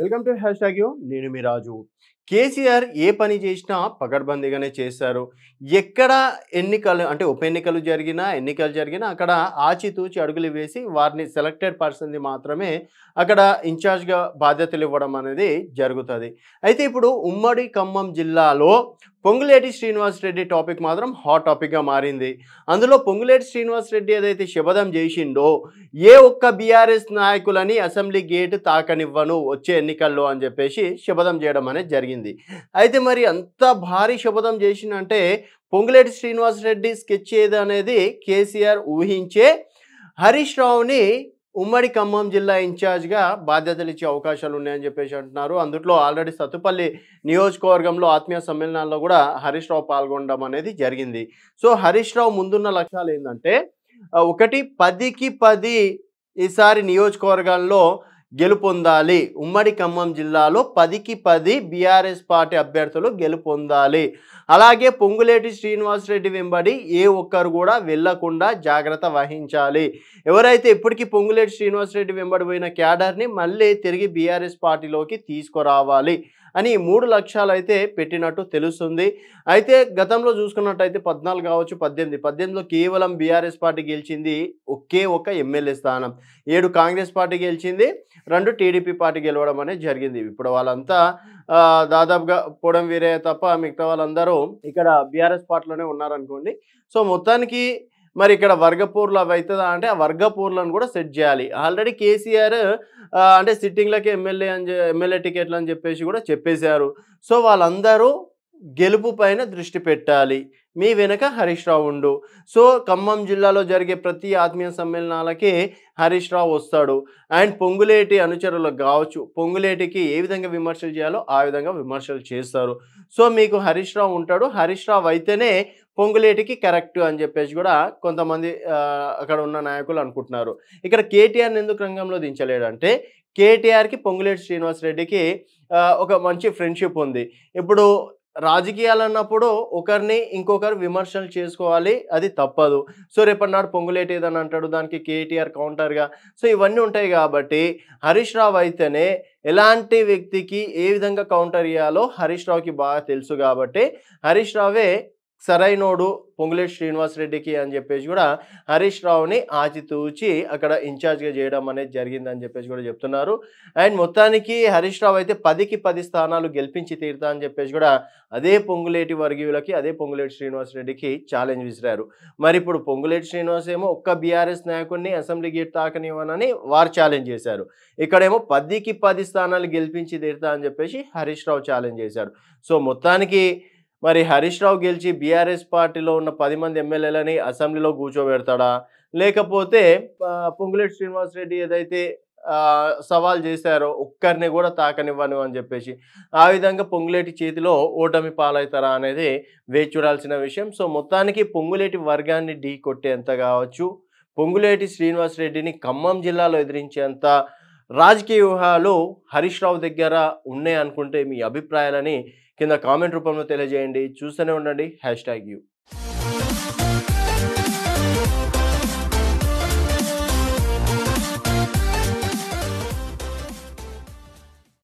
Welcome to hashtag నేను మీ రాజు. కేసీఆర్ ఏ పని చేసినా పకడ్బందీగానే చేశారు. ఎక్కడ ఎన్నికలు అంటే ఉప ఎన్నికలు జరిగినా అక్కడ ఆచితూచి అడుగులు వేసి వారిని సెలెక్టెడ్ పర్సన్ది మాత్రమే అక్కడ ఇన్ఛార్జ్గా బాధ్యతలు ఇవ్వడం అనేది జరుగుతుంది. అయితే ఇప్పుడు ఉమ్మడి ఖమ్మం జిల్లాలో పొంగులేటి శ్రీనివాసరెడ్డి టాపిక్ మాత్రం హాట్ టాపిక్గా మారింది. అందులో పొంగులేటి శ్రీనివాసరెడ్డి ఏదైతే శపథం చేసిండో ఏ ఒక్క బీఆర్ఎస్ నాయకులని అసెంబ్లీ గేట్ తాకనివ్వను వచ్చే ఎన్నికల్లో అని చెప్పేసి శపథం చేయడం అనేది జరిగింది. అయితే మరి అంత భారీ శపథం చేసినంటే పొంగులేటి శ్రీనివాసరెడ్డి స్కెచ్ ఏదనేది కేసీఆర్ ఊహించే హరీష్ రావుని ఉమ్మడి ఖమ్మం జిల్లా ఇన్ఛార్జ్గా బాధ్యతలు ఇచ్చే అవకాశాలు ఉన్నాయని చెప్పేసి అంటున్నారు. అందుట్లో ఆల్రెడీ సత్తుపల్లి నియోజకవర్గంలో ఆత్మీయ సమ్మేళనాల్లో కూడా హరీష్ రావు పాల్గొనడం అనేది జరిగింది. సో హరీష్ రావు ముందున్న లక్ష్యాలు ఏంటంటే 10కి 10 ఈసారి నియోజకవర్గాల్లో గెలుపొందాలి, ఉమ్మడి ఖమ్మం జిల్లాలో 10కి 10 బీఆర్ఎస్ పార్టీ అభ్యర్థులు గెలుపొందాలి, అలాగే పొంగులేటి శ్రీనివాసరెడ్డి వెంబడి ఏ ఒక్కరు కూడా వెళ్లకుండా జాగ్రత్త వహించాలి. ఎవరైతే ఇప్పటికీ పొంగులేటి శ్రీనివాసరెడ్డి వెంబడి పోయిన క్యాడర్ని మళ్ళీ తిరిగి బీఆర్ఎస్ పార్టీలోకి తీసుకురావాలి అని 3 లక్ష్యాలు అయితే పెట్టినట్టు తెలుస్తుంది. అయితే గతంలో చూసుకున్నట్టయితే 14 కావచ్చు 18లో కేవలం బీఆర్ఎస్ పార్టీ గెలిచింది ఒకే ఒక ఎమ్మెల్యే స్థానం, 7 కాంగ్రెస్ పార్టీ గెలిచింది, 2 టీడీపీ పార్టీ గెలవడం అనేది జరిగింది. ఇప్పుడు వాళ్ళంతా దాదాపుగా పోవడం వేరే తప్ప మిగతా వాళ్ళందరూ ఇక్కడ బీఆర్ఎస్ పార్టీలోనే ఉన్నారనుకోండి. సో మొత్తానికి మరి ఇక్కడ వర్గపూర్లు అవి అవుతుందా అంటే ఆ వర్గపూర్లను కూడా సెట్ చేయాలి. ఆల్రెడీ కేసీఆర్ అంటే సిట్టింగ్లకి ఎమ్మెల్యే టికెట్లు అని చెప్పేసి కూడా చెప్పేశారు. సో వాళ్ళందరూ గెలుపు పైన దృష్టి పెట్టాలి, మీ వెనక హరీష్ రావు ఉండు. సో ఖమ్మం జిల్లాలో జరిగే ప్రతి ఆత్మీయ సమ్మేళనాలకి హరీష్ రావు వస్తాడు. అండ్ పొంగులేటి అనుచరులకు కావచ్చు, పొంగులేటికి ఏ విధంగా విమర్శలు చేయాలో ఆ విధంగా విమర్శలు చేస్తారు. సో మీకు హరీష్ రావు ఉంటాడు, హరీష్ రావు అయితేనే పొంగులేటికి కరెక్ట్ అని చెప్పేసి కూడా కొంతమంది అక్కడ ఉన్న నాయకులు అనుకుంటున్నారు. ఇక్కడ కేటీఆర్ని ఎందుకు రంగంలో దించలేడంటే కేటీఆర్కి పొంగులేటి శ్రీనివాసరెడ్డికి ఒక మంచి ఫ్రెండ్షిప్ ఉంది. ఇప్పుడు రాజకీయాలు అన్నప్పుడు ఒకరిని ఇంకొకరు విమర్శలు చేసుకోవాలి, అది తప్పదు. సో రేపన్నాడు పొంగులేటి ఏదని అంటాడు, దానికి కేటీఆర్ కౌంటర్గా, సో ఇవన్నీ ఉంటాయి. కాబట్టి హరీష్ రావు అయితేనే ఎలాంటి వ్యక్తికి ఏ విధంగా కౌంటర్ ఇవ్వాలో హరీష్ రావుకి బాగా తెలుసు. కాబట్టి హరీష్ రావే సరైనోడు పొంగులేటి శ్రీనివాసరెడ్డికి అని చెప్పేసి కూడా హరీష్ రావుని ఆచితూచి అక్కడ ఇన్ఛార్జ్గా చేయడం అనేది జరిగిందని చెప్పేసి కూడా చెప్తున్నారు. అండ్ మొత్తానికి హరీష్ రావు అయితే 10కి 10 స్థానాలు గెలిపించి తీరుతా అని చెప్పేసి కూడా అదే పొంగులేటి వర్గీయులకి అదే పొంగులేటి శ్రీనివాసరెడ్డికి ఛాలెంజ్ విసిరారు. మరి ఇప్పుడు పొంగులేటి శ్రీనివాస్ ఏమో ఒక్క బీఆర్ఎస్ నాయకుడిని అసెంబ్లీ గేట్ తాకనివ్వనని వారు ఛాలెంజ్ చేశారు. ఇక్కడేమో 10కి 10 స్థానాలు గెలిపించి తీరుతా అని చెప్పేసి హరీష్ రావు ఛాలెంజ్ చేశారు. సో మొత్తానికి మరి హరీష్ రావు గెలిచి బీఆర్ఎస్ పార్టీలో ఉన్న 10 మంది ఎమ్మెల్యేలని అసెంబ్లీలో కూర్చోబెడతాడా, లేకపోతే పొంగులేటి శ్రీనివాసరెడ్డి ఏదైతే సవాల్ చేశారో ఒక్కరిని కూడా తాకనివ్వను అని చెప్పేసి ఆ విధంగా పొంగులేటి చేతిలో ఓటమి పాలవుతారా అనేది వేచి చూడాల్సిన విషయం. సో మొత్తానికి పొంగులేటి వర్గాన్ని ఢీ కొట్టేంత కావచ్చు, పొంగులేటి శ్రీనివాసరెడ్డిని ఖమ్మం జిల్లాలో ఎదిరించేంత రాజకీయ వ్యూహాలు హరీష్ రావు దగ్గర ఉన్నాయనుకుంటే మీ అభిప్రాయాలని కింద కామెంట్ రూపంలో తెలియజేయండి. చూస్తూనే ఉండండి హ్యాష్‌ట్యాగ్.